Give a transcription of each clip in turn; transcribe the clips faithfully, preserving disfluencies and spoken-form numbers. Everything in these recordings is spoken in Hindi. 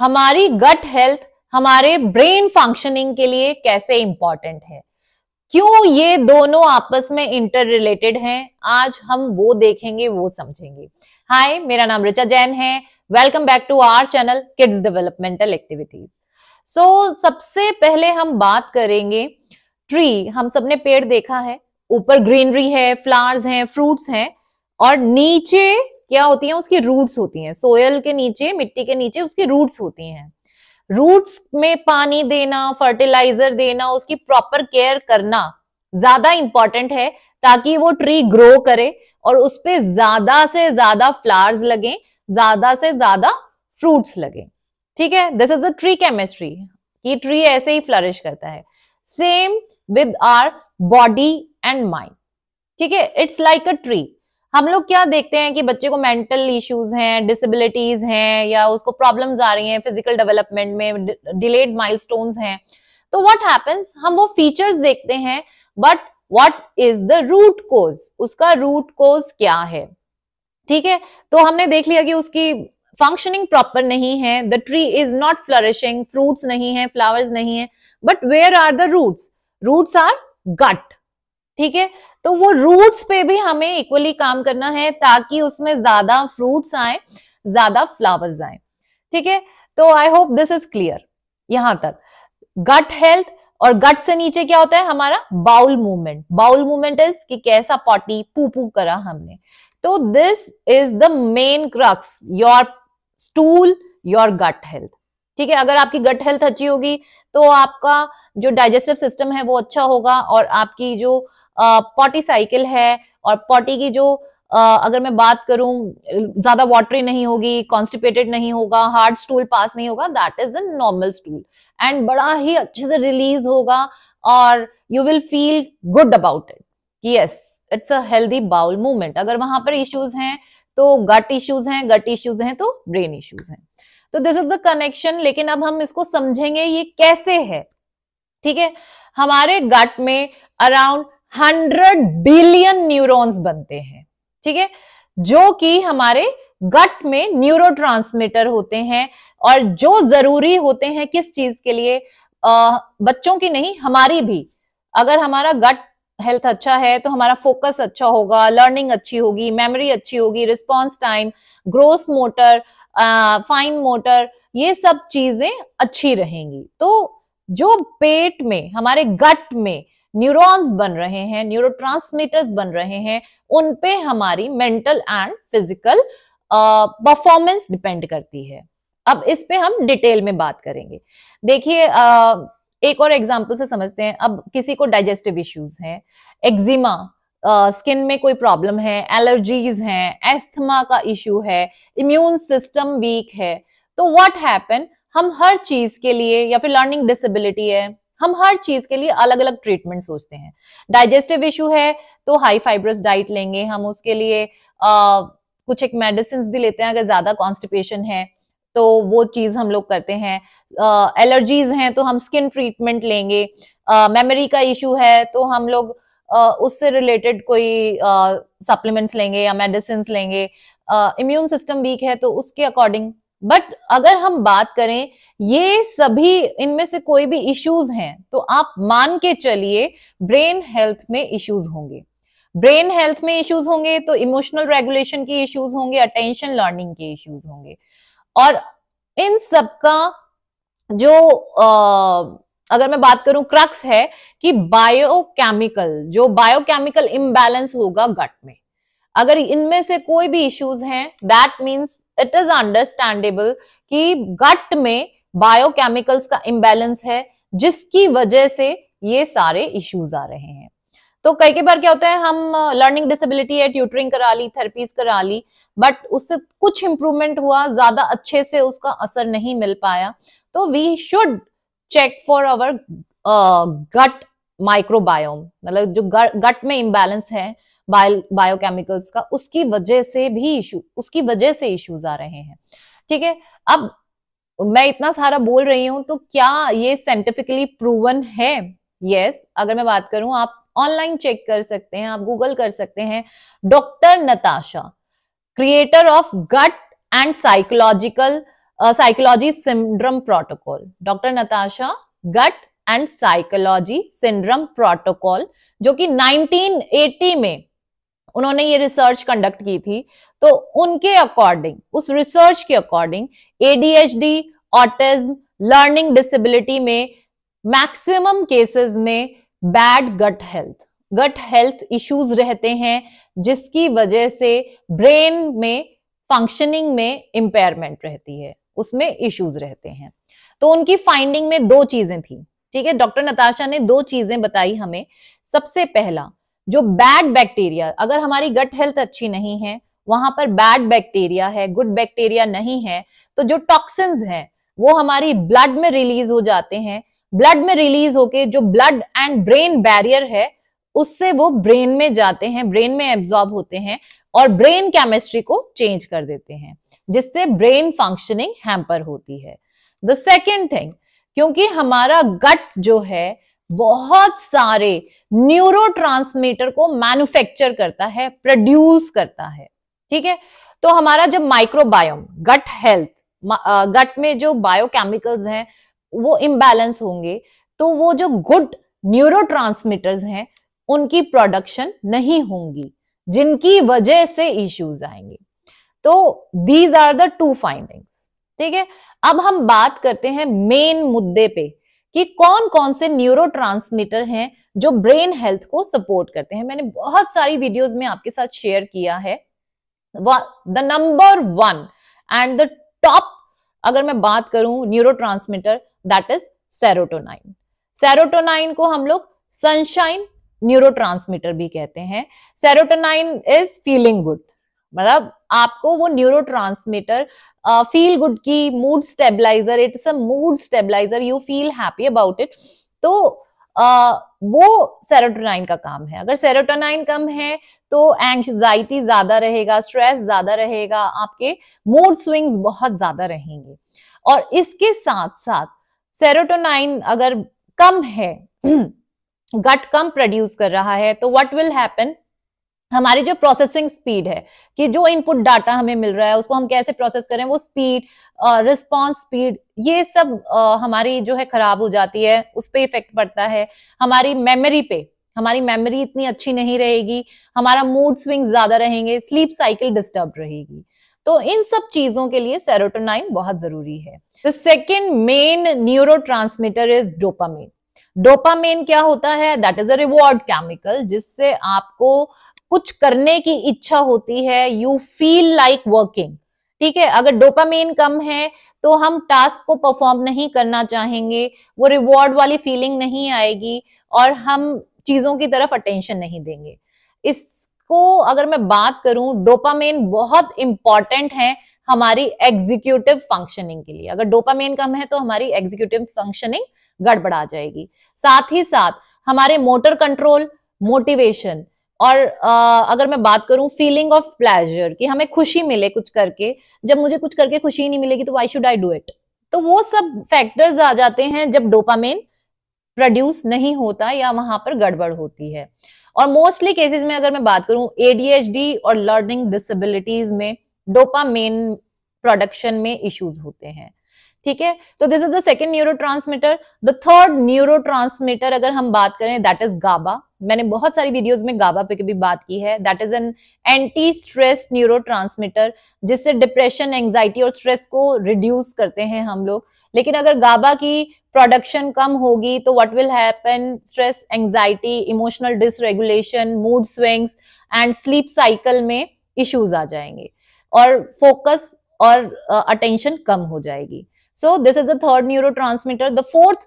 हमारी गट हेल्थ हमारे ब्रेन फंक्शनिंग के लिए कैसे इंपॉर्टेंट है, क्यों ये दोनों आपस में इंटर रिलेटेड हैं, आज हम वो देखेंगे, वो समझेंगे। हाय, मेरा नाम ऋचा जैन है। Welcome back to our channel kids developmental activities. So सबसे पहले हम बात करेंगे ट्री। हम सबने पेड़ देखा है, ऊपर ग्रीनरी है, फ्लावर्स हैं, फ्रूट्स हैं, और नीचे क्या होती है, उसकी रूट्स होती हैं। सोयल के नीचे, मिट्टी के नीचे उसकी रूट्स होती हैं। रूट्स में पानी देना, फर्टिलाइजर देना, उसकी प्रॉपर केयर करना ज्यादा इंपॉर्टेंट है, ताकि वो ट्री ग्रो करे और उसपे ज्यादा से ज्यादा फ्लावर्स लगे, ज्यादा से ज्यादा फ्रूट्स लगे। ठीक है, this is the tree chemistry कि ट्री ऐसे ही फ्लरिश करता है। Same with our body and mind. ठीक है, इट्स लाइक अ ट्री। हम लोग क्या देखते हैं कि बच्चे को मेंटल इश्यूज हैं, डिसेबिलिटीज हैं, या उसको प्रॉब्लम्स आ रही हैं फिजिकल डेवलपमेंट में, डिलेड माइलस्टोन्स हैं, तो व्हाट हैपेंस, हम वो फीचर्स देखते हैं, but what is the root cause, उसका रूट कोज क्या है। ठीक है, तो हमने देख लिया कि उसकी फंक्शनिंग प्रॉपर नहीं है, the tree is not flourishing, fruits नहीं है, फ्लावर्स नहीं है, but where are the roots, roots are gut. ठीक है, तो वो रूट्स पे भी हमें इक्वली काम करना है, ताकि उसमें ज्यादा फ्रूट्स आए, ज्यादा फ्लावर्स आए। ठीक है, तो I hope this is clear. यहां तक गट हेल्थ, और गट से नीचे क्या होता है हमारा bowel movement. Bowel movement is कि कैसा पॉटी पूपू करा हमने, तो this is the main crux, your stool, your gut health. ठीक है, अगर आपकी गट हेल्थ अच्छी होगी तो आपका जो डाइजेस्टिव सिस्टम है वो अच्छा होगा, और आपकी जो पॉटी साइकिल है और पॉटी की जो आ, अगर मैं बात करूं, ज्यादा वाटरी नहीं होगी, कॉन्स्टिपेटेड नहीं होगा, हार्ड स्टूल पास नहीं होगा, that is a normal stool, and बड़ा ही अच्छे से रिलीज होगा, और you will feel good about it कि yes it's a healthy bowel movement. अगर वहां पर इश्यूज हैं तो गट इश्यूज हैं, गट इश्यूज हैं तो ब्रेन इश्यूज हैं। तो दिस इज द कनेक्शन। लेकिन अब हम इसको समझेंगे ये कैसे है। ठीक है, हमारे गट में अराउंड हंड्रेड बिलियन न्यूरॉन्स बनते हैं। ठीक है, जो कि हमारे गट में न्यूरोट्रांसमीटर होते हैं, और जो जरूरी होते हैं किस चीज के लिए, आ, बच्चों की नहीं हमारी भी, अगर हमारा गट हेल्थ अच्छा है तो हमारा फोकस अच्छा होगा, लर्निंग अच्छी होगी, मेमोरी अच्छी होगी, response time, gross motor, fine uh, motor, ये सब चीजें अच्छी रहेंगी। तो जो पेट में हमारे गट में न्यूरॉन्स बन रहे हैं, न्यूरोट्रांसमीटर्स बन रहे हैं, उन पे हमारी mental and physical performance depend करती है। अब इस पे हम डिटेल में बात करेंगे। देखिए uh, एक और एग्जांपल से समझते हैं। अब किसी को डाइजेस्टिव इश्यूज हैं, एक्जिमा, स्किन uh, में कोई प्रॉब्लम है, एलर्जीज हैं, एस्थमा का इश्यू है, इम्यून सिस्टम वीक है, तो व्हाट हैपन, हम हर चीज के लिए, या फिर लर्निंग डिसेबिलिटी है, हम हर चीज के लिए अलग अलग ट्रीटमेंट सोचते हैं। डाइजेस्टिव इश्यू है तो हाई फाइब्रस डाइट लेंगे हम, उसके लिए uh, कुछ एक मेडिसिन भी लेते हैं, अगर ज्यादा कॉन्स्टिपेशन है तो वो चीज हम लोग करते हैं। एलर्जीज uh, हैं तो हम स्किन ट्रीटमेंट लेंगे, मेमोरी uh, का इश्यू है तो हम लोग Uh, उससे रिलेटेड कोई सप्लीमेंट्स uh, लेंगे या मेडिसिन लेंगे, इम्यून सिस्टम वीक है तो उसके अकॉर्डिंग। बट अगर हम बात करें, ये सभी, इनमें से कोई भी इश्यूज हैं तो आप मान के चलिए ब्रेन हेल्थ में इश्यूज होंगे। ब्रेन हेल्थ में इश्यूज होंगे तो इमोशनल रेगुलेशन के इश्यूज होंगे, अटेंशन, लर्निंग के इश्यूज होंगे, और इन सबका जो uh, अगर मैं बात करूं क्रक्स है कि बायोकेमिकल, जो बायोकेमिकल इम्बैलेंस होगा गट में, अगर इनमें से कोई भी इश्यूज हैं, that means it is understandable कि गट में बायोकेमिकल्स का इम्बैलेंस है, जिसकी वजह से ये सारे इश्यूज आ रहे हैं। तो कई कई बार क्या होता है, हम लर्निंग डिसेबिलिटी है, ट्यूटरिंग करा ली, थेरेपीज करा ली, बट उससे कुछ इंप्रूवमेंट हुआ, ज्यादा अच्छे से उसका असर नहीं मिल पाया, तो we should check for our gut microbiome, मतलब जो गट में इम्बैलेंस है बायोकेमिकल्स का, उसकी वजह से भी इशू उसकी वजह से इश्यूज आ रहे हैं। ठीक है, अब मैं इतना सारा बोल रही हूं तो क्या ये साइंटिफिकली प्रूवन है? यस yes, अगर मैं बात करूं, आप ऑनलाइन चेक कर सकते हैं, आप गूगल कर सकते हैं, doctor Natasha, creator of gut and psychological uh, psychology syndrome protocol, doctor Natasha gut and psychology syndrome protocol, जो कि नाइनटीन एटी में उन्होंने ये रिसर्च कंडक्ट की थी। तो उनके अकॉर्डिंग, उस रिसर्च के according ADHD, autism, learning disability में मैक्सिमम केसेस में bad gut health gut health issues रहते हैं, जिसकी वजह से ब्रेन में फंक्शनिंग में इम्पेयरमेंट रहती है, उसमें इश्यूज रहते हैं। तो उनकी फाइंडिंग में दो चीजें थी, ठीक है। डॉक्टर नताशा ने दो चीजें बताई हमें। सबसे पहला, जो बैड बैक्टीरिया, अगर हमारी गट हेल्थ अच्छी नहीं है, वहां पर बैड बैक्टीरिया है, गुड बैक्टीरिया नहीं है, तो जो टॉक्सिन्स हैं वो हमारी ब्लड में रिलीज हो जाते हैं। ब्लड में रिलीज होके जो ब्लड एंड ब्रेन बैरियर है उससे वो ब्रेन में जाते हैं, ब्रेन में एब्जॉर्ब होते हैं और ब्रेन केमिस्ट्री को चेंज कर देते हैं, जिससे ब्रेन फंक्शनिंग हैम्पर होती है। द सेकेंड थिंग, क्योंकि हमारा गट जो है बहुत सारे न्यूरोट्रांसमीटर को मैन्युफैक्चर करता है, प्रोड्यूस करता है, ठीक है। तो हमारा जब माइक्रोबायोम, गट हेल्थ, गट में जो बायोकेमिकल्स हैं वो इम्बैलेंस होंगे, तो वो जो गुड न्यूरोट्रांसमीटर्स हैं उनकी प्रोडक्शन नहीं होंगी, जिनकी वजह से इश्यूज आएंगे। तो these are the two findings, ठीक है। अब हम बात करते हैं मेन मुद्दे पे कि कौन कौन से न्यूरोट्रांसमीटर हैं जो ब्रेन हेल्थ को सपोर्ट करते हैं। मैंने बहुत सारी वीडियोस में आपके साथ शेयर किया है। The number one and the top, अगर मैं बात करूं neurotransmitter, that is serotonin. Serotonin को हम लोग सनशाइन न्यूरोट्रांसमीटर भी कहते हैं। सेरोटोनाइन इज फीलिंग गुड, मतलब आपको वो न्यूरोट्रांसमीटर फील गुड की, mood stabiliser, it's a mood stabiliser, you feel happy about it. तो uh, वो सेरोटोनाइन का काम है। अगर सेरोटोनाइन कम है तो एंग्जाइटी ज्यादा रहेगा, स्ट्रेस ज्यादा रहेगा, आपके मूड स्विंग्स बहुत ज्यादा रहेंगे। और इसके साथ साथ सेरोटोनाइन अगर कम है, गट कम प्रोड्यूस कर रहा है, तो व्हाट विल हैपन, हमारी जो प्रोसेसिंग स्पीड है, कि जो इनपुट डाटा हमें मिल रहा है उसको हम कैसे प्रोसेस करें, वो स्पीड, रिस्पांस स्पीड, ये सब uh, हमारी जो है खराब हो जाती है, उस पर इफेक्ट पड़ता है। हमारी मेमोरी पे, हमारी मेमोरी इतनी अच्छी नहीं रहेगी, हमारा मूड स्विंग ज्यादा रहेंगे, स्लीप साइकिल डिस्टर्ब रहेगी। तो इन सब चीजों के लिए सेरोटोनाइन बहुत जरूरी है। The second main neurotransmitter is dopamine. Dopamine क्या होता है, that is a reward chemical, जिससे आपको कुछ करने की इच्छा होती है, यू फील लाइक वर्किंग, ठीक है। अगर डोपामाइन कम है तो हम टास्क को परफॉर्म नहीं करना चाहेंगे, वो रिवॉर्ड वाली फीलिंग नहीं आएगी और हम चीजों की तरफ अटेंशन नहीं देंगे। इसको अगर मैं बात करूं, डोपामाइन बहुत इंपॉर्टेंट है हमारी एग्जीक्यूटिव फंक्शनिंग के लिए। अगर डोपामाइन कम है तो हमारी एग्जीक्यूटिव फंक्शनिंग गड़बड़ा जाएगी। साथ ही साथ हमारे मोटर कंट्रोल, मोटिवेशन और आ, अगर मैं बात करूं फीलिंग ऑफ प्लेजर, कि हमें खुशी मिले कुछ करके, जब मुझे कुछ करके खुशी नहीं मिलेगी तो why should I do it, तो वो सब फैक्टर्स आ जाते हैं जब डोपामाइन प्रोड्यूस नहीं होता या वहां पर गड़बड़ होती है। और मोस्टली केसेस में अगर मैं बात करूं एडीएचडी और लर्निंग डिसेबिलिटीज में डोपामाइन प्रोडक्शन में इश्यूज होते हैं, ठीक है। तो this is the second neurotransmitter. The third neurotransmitter अगर हम बात करें, दैट इज गाबा। मैंने बहुत सारी वीडियोस में गाबा पे भी बात की है। That is an anti stress neurotransmitter, जिससे डिप्रेशन, एंजाइटी और स्ट्रेस को रिड्यूस करते हैं हम लोग। लेकिन अगर गाबा की प्रोडक्शन कम होगी तो what will happen, stress, anxiety, emotional dysregulation, mood swings and sleep cycle में इश्यूज आ जाएंगे और फोकस और अटेंशन uh, कम हो जाएगी। So this is the third neurotransmitter. The fourth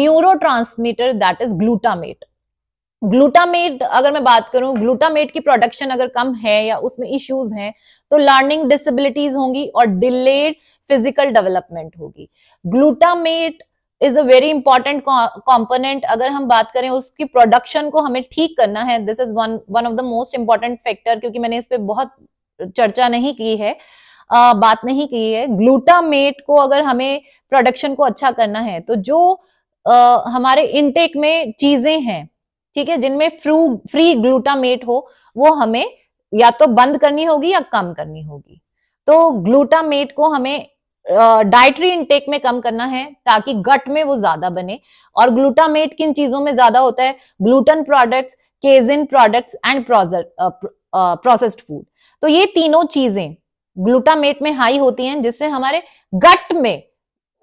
neurotransmitter, that is glutamate. Glutamate अगर मैं बात करूं, glutamate की प्रोडक्शन अगर कम है या उसमें इश्यूज हैं तो लर्निंग डिसेबिलिटीज होंगी और डिलेड फिजिकल डेवलपमेंट होगी। Glutamate is a very important component. अगर हम बात करें उसकी प्रोडक्शन को हमें ठीक करना है, this is one one of the most important factor, क्योंकि मैंने इस पर बहुत चर्चा नहीं की है, Uh, बात नहीं की है। ग्लूटामेट को अगर हमें प्रोडक्शन को अच्छा करना है तो जो uh, हमारे इनटेक में चीजें हैं, ठीक है, जिनमें फ्रू फ्री ग्लूटामेट हो, वो हमें या तो बंद करनी होगी या कम करनी होगी। तो ग्लूटामेट को हमें डाइटरी इनटेक में कम करना है ताकि गट में वो ज्यादा बने। और ग्लूटामेट किन चीजों में ज्यादा होता है? Gluten products, casein products and processed food. तो ये तीनों चीजें ग्लूटामेट में हाई होती हैं, जिससे हमारे गट में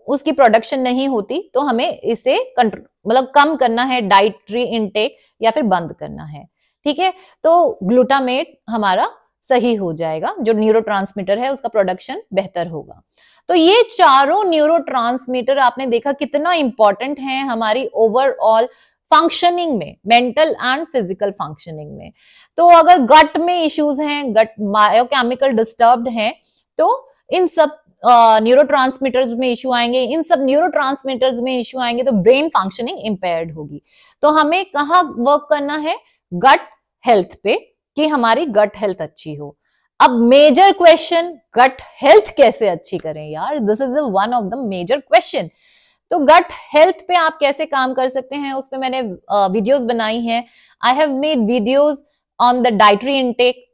उसकी प्रोडक्शन नहीं होती। तो हमें इसे कंट्रोल मतलब कम करना है, डाइटरी इनटेक या फिर बंद करना है। ठीक है, तो ग्लूटामेट हमारा सही हो जाएगा, जो न्यूरोट्रांसमीटर है उसका प्रोडक्शन बेहतर होगा। तो ये चारों न्यूरोट्रांसमीटर आपने देखा कितना इंपॉर्टेंट है हमारी ओवरऑल फंक्शनिंग में, मेंटल एंड फिजिकल फंक्शनिंग में। तो अगर गट में इश्यूज हैं, गट बायोकेमिकल डिस्टर्ब्ड हैं, तो इन सब न्यूरोट्रांसमीटर्स uh, में इश्यू आएंगे, इन सब न्यूरोट्रांसमीटर्स में इश्यू आएंगे तो ब्रेन फंक्शनिंग इंपेयर्ड होगी। तो हमें कहाँ वर्क करना है? गट हेल्थ पे, कि हमारी गट हेल्थ अच्छी हो। अब मेजर क्वेश्चन, गट हेल्थ कैसे अच्छी करें? यार this is one of the major question. तो गट हेल्थ पे आप कैसे काम कर सकते हैं, उस पे मैंने वीडियोस बनाई हैं। I have made videos on the dietary intake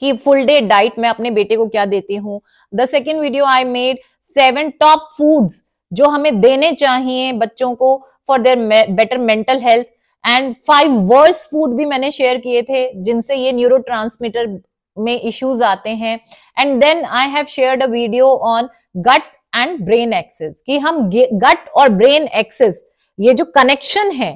कि फुल डे डाइट मैं अपने बेटे को क्या देती हूँ। The second video I made seven top foods जो हमें देने चाहिए बच्चों को for their better mental health, and five worst food भी मैंने शेयर किए थे जिनसे ये न्यूरोट्रांसमीटर में इश्यूज आते हैं। And then I have shared a video on gut and brain axis कि हम गट और ब्रेन एक्सेस, ये जो कनेक्शन है,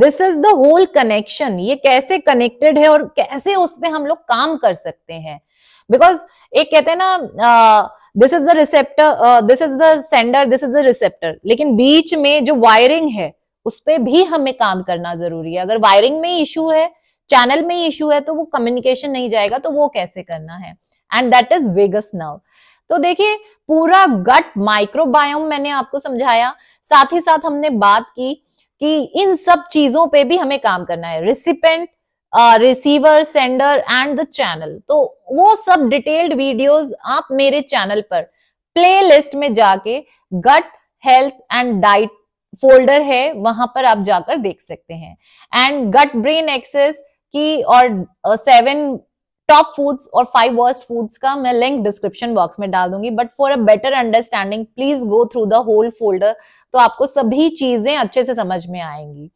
this is the whole connection, ये कैसे कनेक्टेड है और कैसे उसमें हम लोग काम कर सकते हैं। बिकॉज एक कहते हैं ना, this is the receptor, this is the sender, this is the receptor, लेकिन बीच में जो वायरिंग है उस पर भी हमें काम करना जरूरी है। अगर वायरिंग में इश्यू है, चैनल में इश्यू है, तो वो कम्युनिकेशन नहीं जाएगा। तो वो कैसे करना है, and that is vagus nerve. तो देखिए पूरा गट माइक्रोबायोम मैंने आपको समझाया, साथ ही साथ हमने बात की कि इन सब चीजों पे भी हमें काम करना है, recipient, receiver, sender and the channel. तो वो सब डिटेल्ड वीडियोस आप मेरे चैनल पर प्लेलिस्ट में जाके gut health and diet folder है, वहां पर आप जाकर देख सकते हैं। एंड गट ब्रेन एक्सेस की और सेवन uh, टॉप फूड्स और फाइव वर्स्ट फूड्स का मैं लिंक डिस्क्रिप्शन बॉक्स में डाल दूंगी। But for a better understanding please go through the whole folder, तो आपको सभी चीजें अच्छे से समझ में आएंगी।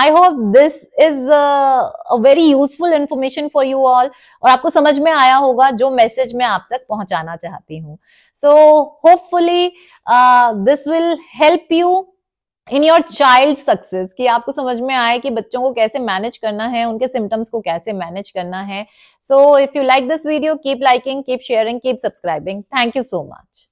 I hope this is a very useful information for you all, और आपको समझ में आया होगा जो मैसेज मैं आप तक पहुंचाना चाहती हूँ। So hopefully this will help you in your child success, कि आपको समझ में आए कि बच्चों को कैसे मैनेज करना है, उनके सिम्टम्स को कैसे मैनेज करना है। So if you like this video, keep liking, keep sharing, keep subscribing. Thank you so much.